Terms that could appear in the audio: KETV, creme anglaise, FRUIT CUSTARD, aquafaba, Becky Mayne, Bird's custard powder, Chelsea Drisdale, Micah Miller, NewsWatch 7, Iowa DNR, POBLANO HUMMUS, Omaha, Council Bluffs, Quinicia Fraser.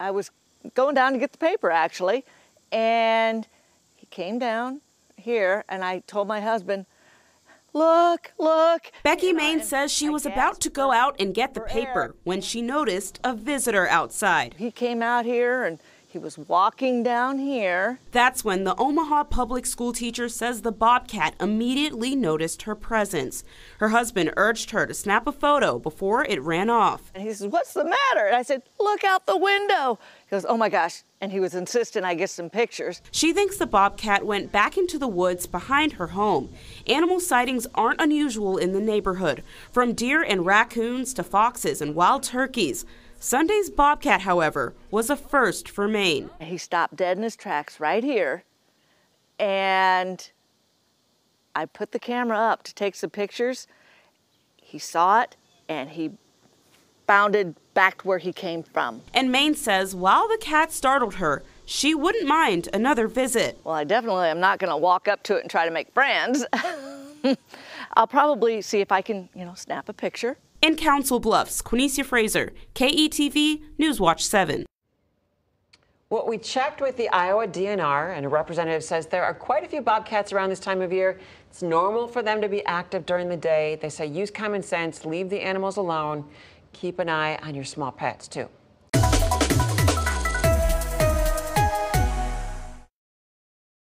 I was going down to get the paper, actually, and he came down here, and I told my husband, "Look, look." Becky Mayne says she was about to go out and get the paper when she noticed a visitor outside. He came out here and he was walking down here. That's when the Omaha public school teacher says the bobcat immediately noticed her presence. Her husband urged her to snap a photo before it ran off. And he says, "What's the matter?" And I said, "Look out the window." He goes, "Oh my gosh." And he was insistent I get some pictures. She thinks the bobcat went back into the woods behind her home. Animal sightings aren't unusual in the neighborhood, from deer and raccoons to foxes and wild turkeys. Sunday's bobcat, however, was a first for Maine. He stopped dead in his tracks right here, and I put the camera up to take some pictures. He saw it, and he bounded back to where he came from. And Maine says while the cat startled her, she wouldn't mind another visit. Well, I definitely am not going to walk up to it and try to make friends. I'll probably see if I can, snap a picture. In Council Bluffs, Quinicia Fraser, KETV, Newswatch 7. Well, we checked with the Iowa DNR, and a representative says there are quite a few bobcats around this time of year. It's normal for them to be active during the day. They say use common sense, leave the animals alone, keep an eye on your small pets, too.